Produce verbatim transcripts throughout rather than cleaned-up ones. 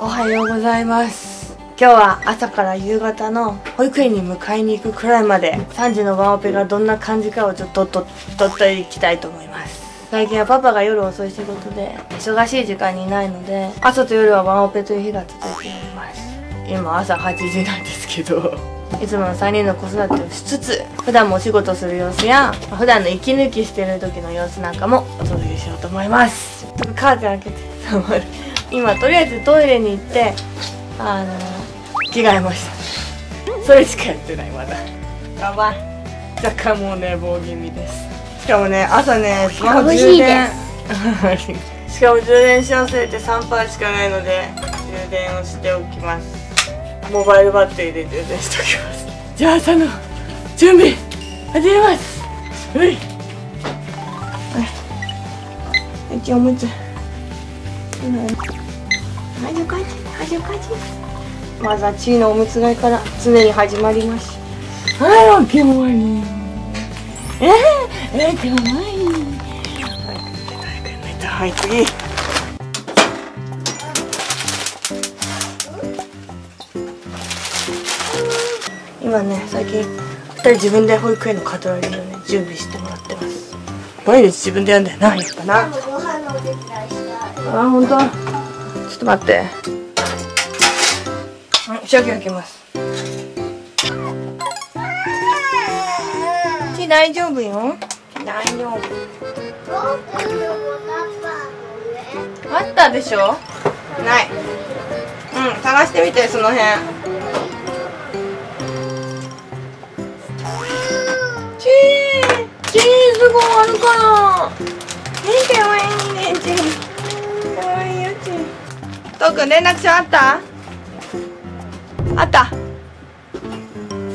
おはようございます。今日は朝から夕方の保育園に迎えに行くくらいまでさんじのワンオペがどんな感じかをちょっと撮っていきたいと思います。最近はパパが夜遅い仕事で忙しい時間にいないので、朝と夜はワンオペという日が続いております。今朝はちじなんですけどいつものさんにんの子育てをしつつ、普段もお仕事する様子や普段の息抜きしてる時の様子なんかもお届けしようと思います。ちょっとカーテン開けてさんまる。今とりあえずトイレに行ってあの着替えました。それしかやってない。まだやばい。若干もうね棒気味です。しかもね朝ねスマホ充電しかも充電し忘れて さんパーセント しかないので充電をしておきます。モバイルバッテリーで充電しておきます。じゃあ朝の準備始めます。ういはい、おむつ恥ずかしい恥ずかしい。まずはチーのおむつ替えから常に始まります。はい、かわいい。えー、えー、かわいい。はい、次今ね、最近ふたり自分で保育園のカトラリーをね準備してもらってます。毎日自分でやるんだよな、やっぱな。あ、ほんと。ちょっと待って、仕上げ開けます。ち、大丈夫よ、大丈夫。あったでしょ。ない。うん、探してみて、その辺。ちー、チーズがあるかな。え、かわいいね、チー。かわいいよ、チー。とうくん、連絡書あった？あった。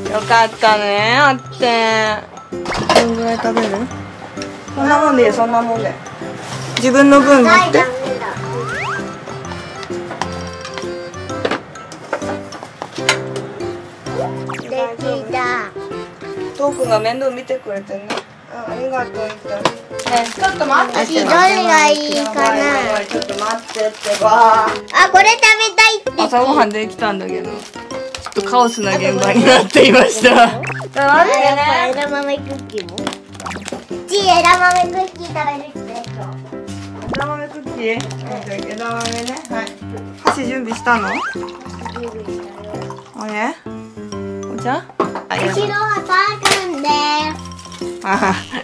よかったね、あって。どんぐらい食べる？そんなもんでいい、そんなもんで。自分の分持って。できた。とうくんが面倒見てくれてね。あ、ありがとう。ね、ちょっと待ってて。どれがいいかな。ちょっと待ってってば。あ、これ食べたいって。朝ごはんできたんだけど、ちょっとカオスな現場になっていました。あれね。枝豆クッキーも。ち、枝豆クッキー食べるって。枝豆クッキー。枝豆ね。はい。箸準備したの？準備したよ。あれ？お茶？後ろはたーくんです。ああ、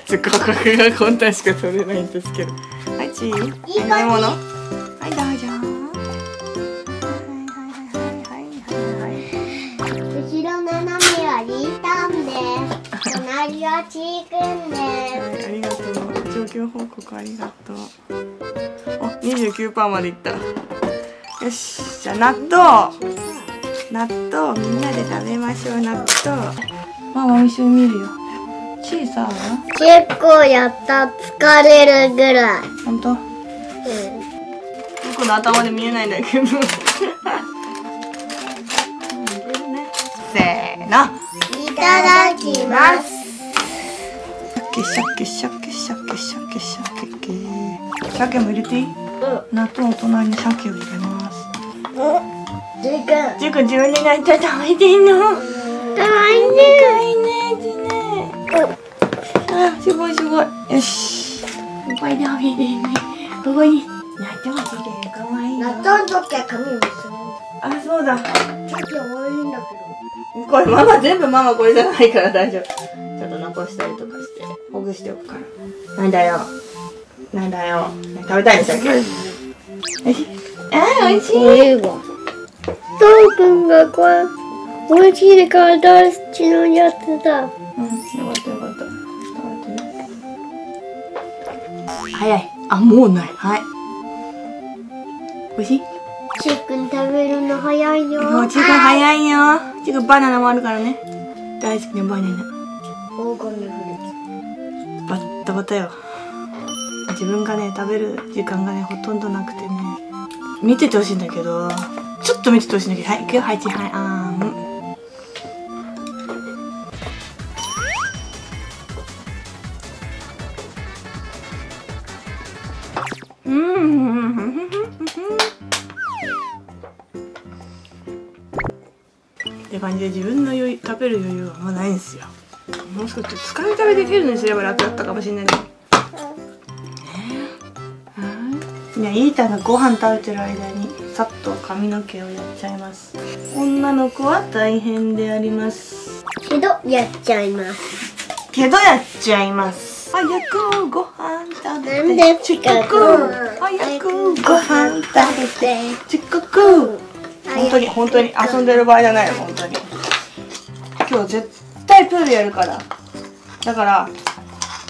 ちょっと価格が今回しか取れないんですけど。はい、チー。飲み物。はい、どうぞ。はいはいはいはいはいはいはい。後ろ斜めはリータンです。隣はチーくんです。ありがとう。状況報告ありがとう。お、二十九パーまでいった。よし、じゃあ納豆。納豆、みんなで食べましょう、納豆。ママ一緒に見るよ。チーさ、結構やった、疲れるぐらい。本当？うん。僕の頭で見えないんだけど。せーの。いただきます。シャケシャケシャケシャケシャケシャケシャケ。シャケも入れていい？うん。納豆の隣にシャケを入れます。うん。ジュー君。ジュー君自分で納豆食べてんの？食べてる。あ、すごいすごい。よし。いっぱい食べてね。ここに納豆が入れる。かわいい。納豆の時は紙を結ぶ。あ、そうだ。さっき多いんだけど。これママ全部ママこれじゃないから大丈夫。ちょっと残したりとかしてほぐしておくから。なんだよ。なんだよ。食べたいでしょ。おいしい。あ、おいしい。とうくんがこれおいしいでから大好きのやつだ。うん、よかったよかった。早い。あ、もうない。はい。おいしい？チーくん食べるの早いよ。もうチーくん早いよ。チーくんバナナもあるからね。大好きなバナナ。オーガニフルーツ。バッタバタよ。自分がね、食べる時間がね、ほとんどなくてね。見ててほしいんだけど、ちょっと見ててほしいんだけど、はい、いくよ、はい、チー、はい、あーん。って感じで自分の余食べる余裕はあんまないんですよ。もう少し使い食べできるのにすれば楽だったかもしれないね。じゃあイータがご飯食べてる間にさっと髪の毛をやっちゃいます。女の子は大変でありますけどやっちゃいますけどやっちゃいます。早くご飯食べて遅刻、早くご飯食べて遅刻。本当に本当に遊んでる場合じゃないよ。本当に今日絶対プールやるから、だから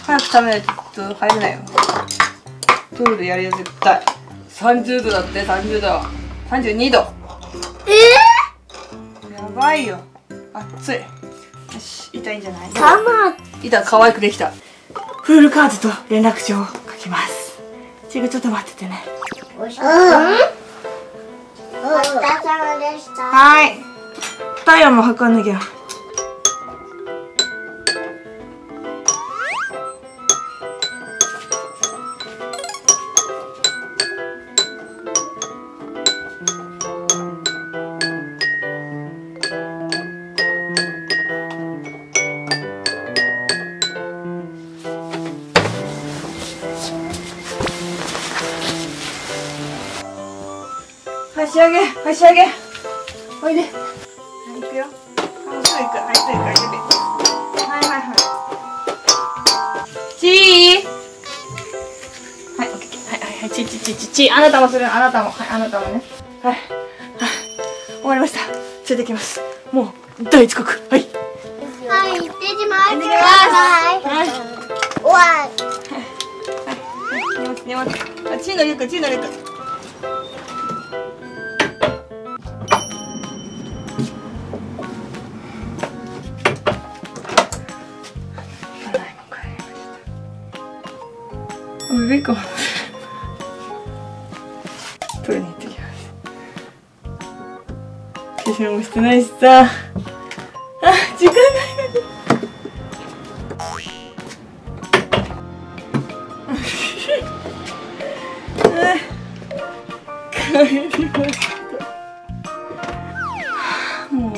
早く食べないと入れないよ。プールやるよ絶対。さんじゅうどだって。さんじゅうどはさんじゅうにど。えー、やばいよ、暑い。よし、痛いんじゃない。痛い、可愛くできた。プールカードと連絡帳を書きます。ちぐ、ちょっと待っててね。お疲れ様でした。はい。太陽も測んなきゃ。箸上げ、箸上げ、おいで。はい、行くよ。はい、そう行く。はい、そう行く。はい、はい、はい。チー。はい、オッケー。はい、はい、はい、チー、チー、チー、チー、チー。あなたもする、あなたも、はい、あなたもね。はい。はい。終わりました。ついてきます。もう、第一刻。はい。はい、行ってきます。行ってきます。はい。はい。寝ます、寝ます。あ、チーのリュック、チーのリュック。おべこプールに行ってきます。化粧もしてないしさあ、時間ないのに帰りました。もう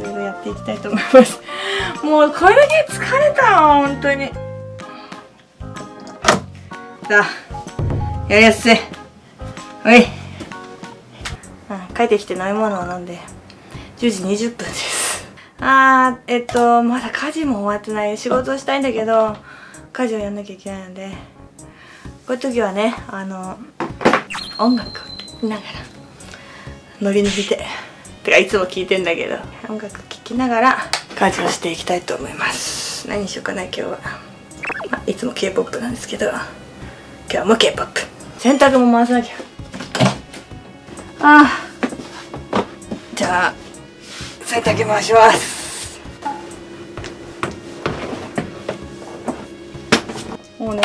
いろいろやっていきたいと思います。もうこれだけ疲れたわ、本当に。やりやすい。おい、うん、帰ってきて飲み物を飲んでじゅうじにじゅっぷんです。あーえっとまだ家事も終わってない。仕事をしたいんだけど家事をやんなきゃいけないので、こういう時はね、あの音楽を聴きながらノリノリで、てかいつも聴いてんだけど音楽聴きながら家事をしていきたいと思います。何にしようかな今日は、まあ、いつも ケーポップ なんですけど今日もケーポップ。洗濯も回さなきゃ。ああ、じゃあ洗濯回します。もうね、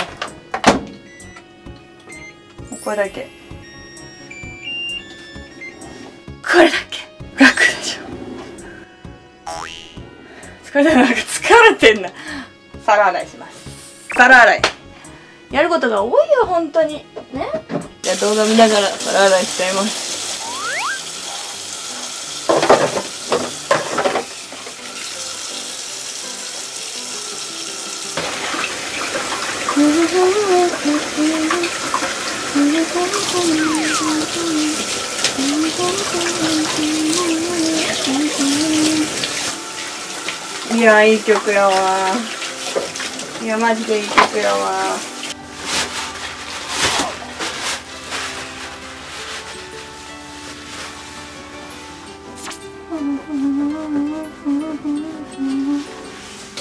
これだけこれだけ楽でしょ。疲れてる、なんか疲れてんな。皿洗いします。皿洗いやることが多いよ本当にね。じゃあ動画見ながら皿洗いしちゃいます。いや、いい曲やわ。いやマジでいい曲やわ。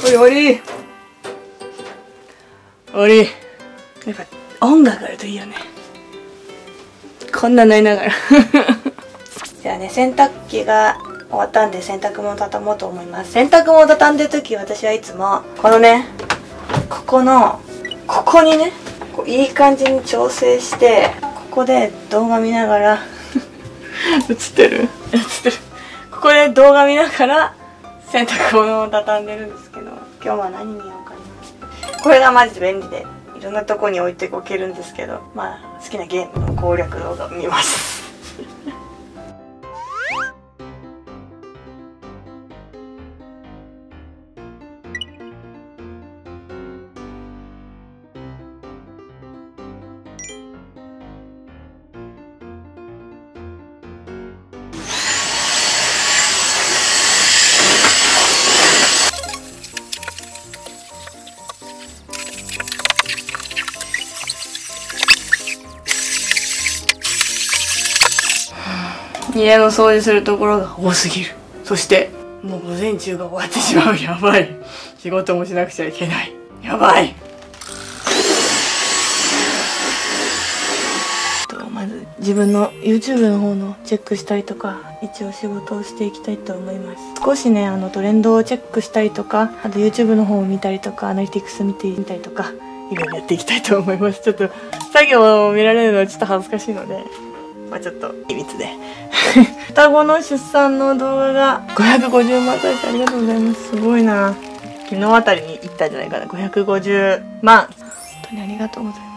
おりおりおり、やっぱ音楽あるといいよね、こんなのいながら。じゃあね、洗濯機が終わったんで洗濯物を畳もうと思います。洗濯物を畳んでる時、私はいつもこのね、ここのここにね、こういい感じに調整して、ここで動画見ながら映ってる映ってるここで動画見ながら洗濯物を畳んでるんですけど、今日は何見ようかな。これがマジで便利で、いろんなとこに置いておけるんですけど、まあ好きなゲームの攻略動画を見ます。家の掃除するところが多すぎる。そしてもう午前中が終わってしまう。やばい。仕事もしなくちゃいけない。やばい。とまず自分の YouTube の方のチェックしたりとか、一応仕事をしていきたいと思います。少しねあのトレンドをチェックしたりとか、あと YouTube の方を見たりとか、アナリティクス見てみたりとか、いろいろやっていきたいと思います。ちょっと作業を見られるのはちょっと恥ずかしいので、まあちょっと秘密で双子の出産の動画がごひゃくごじゅうまん再生、ありがとうございます。すごいな。昨日あたりに行ったんじゃないかな、ごひゃくごじゅうまん。本当にありがとうございます。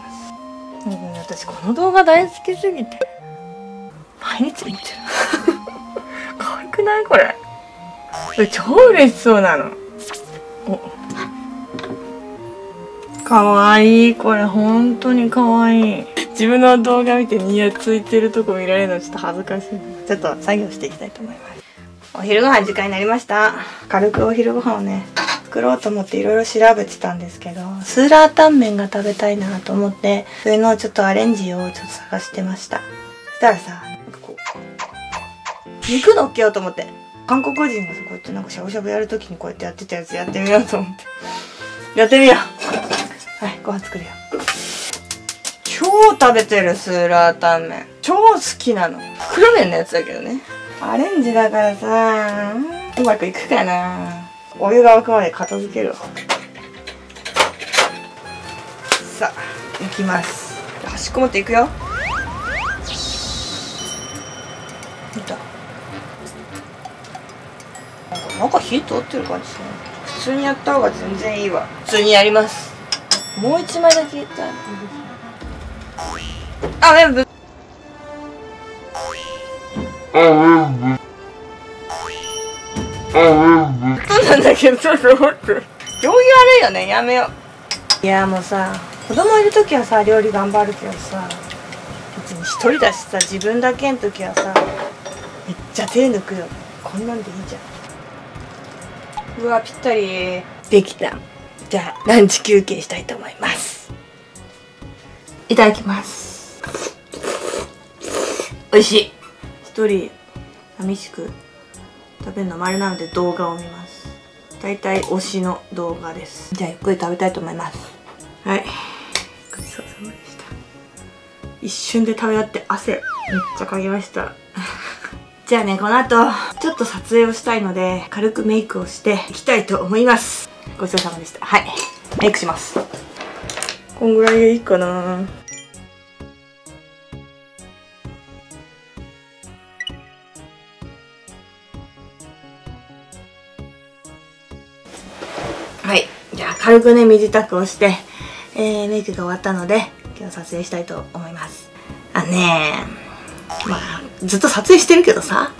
うん、私この動画大好きすぎて毎日見てる可愛くないこれ。これ超嬉しそうなの。おかわいい。これ本当にかわいい。自分の動画見てニヤついてるとこ見られるのちょっと恥ずかしい。ちょっと作業していきたいと思います。お昼ご飯時間になりました。軽くお昼ご飯をね作ろうと思っていろいろ調べてたんですけど、スーラータンメンが食べたいなと思って、それのちょっとアレンジをちょっと探してました。そしたらさ、なんかこう肉のっけようと思って、韓国人がこうやってなんかしゃぶしゃぶやるときにこうやってやってたやつやってみようと思ってやってみよう。はい、ご飯作るよ。超食べてるスーラータンメン、超好きなの。袋麺のやつだけどね、アレンジだからさ、うまくいくかな。お湯が沸くまで片付けるわ。さあいきます。端っこ持っていくよ。見た、なんか火通ってる感じする。普通にやった方が全然いいわ。普通にやります。もう一枚だけいったらいいですね。あ、全部。そうなんだけど、ちょっと待って。行儀悪いよね、やめよう。いや、もうさ、子供いる時はさ、料理頑張るけどさ。別に一人だしさ、自分だけの時はさ。めっちゃ手抜くよ。こんなんでいいじゃん。うわ、ぴったり。できた。じゃあ、ランチ休憩したいと思います。いただきます。美味しい。一人寂しく食べるのもあれなので動画を見ます。だいたい推しの動画です。じゃあゆっくり食べたいと思います。はい。ごちそうさまでした。一瞬で食べ終わって汗めっちゃかきました。じゃあね、この後ちょっと撮影をしたいので軽くメイクをしていきたいと思います。ごちそうさまでした。はい。メイクします。こんぐらいがいいかな。はい、じゃあ軽くね身支度をして、えー、メイクが終わったので今日撮影したいと思います。あねー、まあずっと撮影してるけどさ、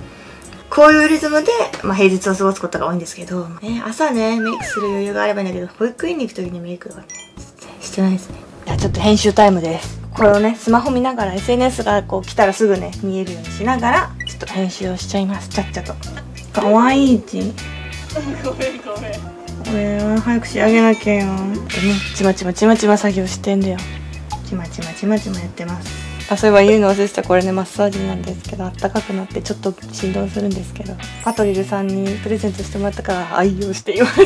こういうリズムで、まあ、平日を過ごすことが多いんですけど、ね、朝ねメイクする余裕があればいいんだけど、保育園に行く時にメイクがねしてないですね。じゃあちょっと編集タイムです。これをねスマホ見ながら エスエヌエス がこう来たらすぐね見えるようにしながらちょっと編集をしちゃいます。ちゃっちゃと。かわいいちごめんごめん、これは早く仕上げなきゃよ。ちまちまちまちま作業してんだよ。ちまちまちまちまやってます。あ、そういえば言うの忘れてた。これねマッサージなんですけど、あったかくなってちょっと振動するんですけど、パトリルさんにプレゼントしてもらったから愛用しています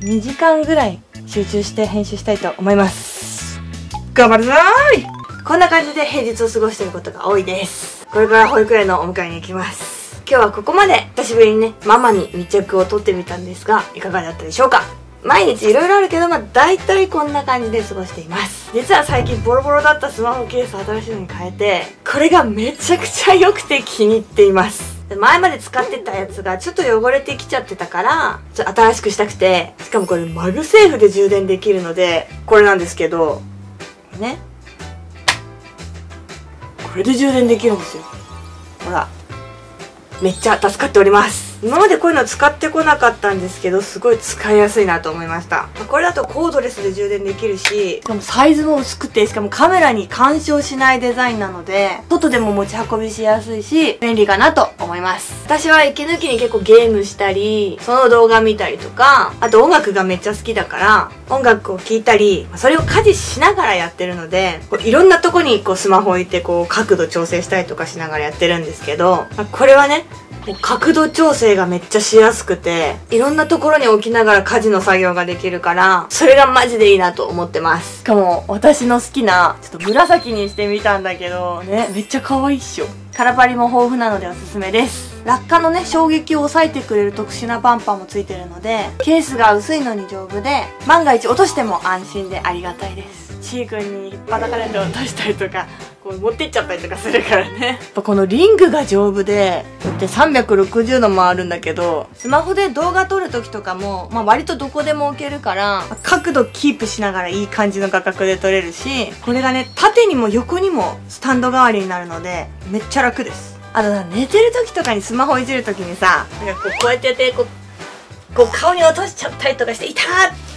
にじかんぐらい集中して編集したいと思います。頑張るぞーい。こんな感じで平日を過ごしていることが多いです。これから保育園のお迎えに行きます。今日はここまで。久しぶりにねママに密着を撮ってみたんですが、いかがだったでしょうか。毎日いろいろあるけど、まあ大体こんな感じで過ごしています。実は最近ボロボロだったスマホケースを新しいのに変えて、これがめちゃくちゃ良くて気に入っています。前まで使ってたやつがちょっと汚れてきちゃってたから、ちょっと新しくしたくて、しかもこれマグセーフで充電できるので、これなんですけど、ね。これで充電できるんですよ。ほら。めっちゃ助かっております。今までこういうの使ってこなかったんですけど、すごい使いやすいなと思いました。これだとコードレスで充電できるし、しかもサイズも薄くて、しかもカメラに干渉しないデザインなので、外でも持ち運びしやすいし便利かなと思います。私は息抜きに結構ゲームしたり、その動画見たりとか、あと音楽がめっちゃ好きだから音楽を聴いたり、それを家事しながらやってるので、こういろんなとこにこうスマホ置いてこう角度調整したりとかしながらやってるんですけど、これはね角度調整がめっちゃしやすくて、いろんなところに置きながら家事の作業ができるから、それがマジでいいなと思ってます。しかも私の好きなちょっと紫にしてみたんだけどね、めっちゃ可愛いっしょ。カラパリも豊富なのでおすすめです。落下のね衝撃を抑えてくれる特殊なバンパーもついてるので、ケースが薄いのに丈夫で、万が一落としても安心でありがたいです。ちーくんにバタカレンダーを出したりとか、こう持ってっちゃったりとかするからね。やっぱこのリングが丈夫で、だってさんびゃくろくじゅうど回るんだけど、スマホで動画撮る時とかも、まあ、割とどこでも置けるから角度キープしながらいい感じの画角で撮れるし、これがね縦にも横にもスタンド代わりになるのでめっちゃ楽です。あと寝てる時とかにスマホいじる時にさ、なんかこうこうやってやってこうこう顔に落としちゃったりとかして、痛ー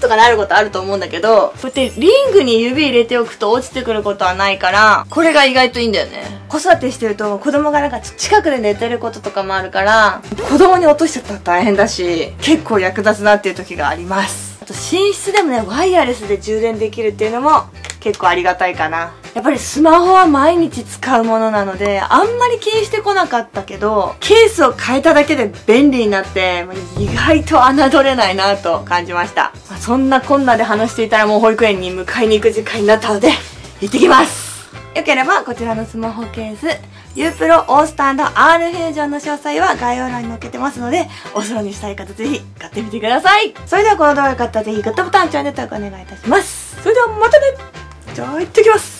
とかなることあると思うんだけど、こうやってリングに指入れておくと落ちてくることはないから、これが意外といいんだよね。子育てしてると子供がなんか近くで寝てることとかもあるから、子供に落としちゃったら大変だし、結構役立つなっていう時があります。あと寝室でもねワイヤレスで充電できるっていうのも結構ありがたいかな。やっぱりスマホは毎日使うものなので、あんまり気にしてこなかったけど、ケースを変えただけで便利になって、意外と侮れないなと感じました。まあ、そんなこんなで話していたらもう保育園に迎えに行く時間になったので、行ってきます。よければこちらのスマホケース、ユープロオースタンド アール フュージョンの詳細は概要欄に載っけてますので、おそろにしたい方ぜひ買ってみてください。それではこの動画が良かったらぜひグッドボタン、チャンネル登録お願いいたします。それではまたね。じゃあ行ってきます。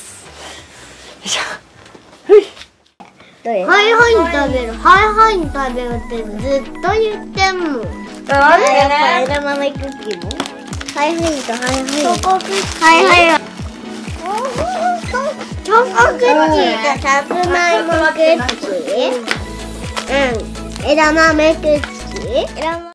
よいしょ。ふい。どれ？はいはいに食べる。はいはいに食べるってずっと言ってんの。あれね。枝豆クッキーも。はいはいとはいはい。チョコクッキー。はいはい。チョコクッキーとさつまいもクッキー。うん。枝豆クッキー。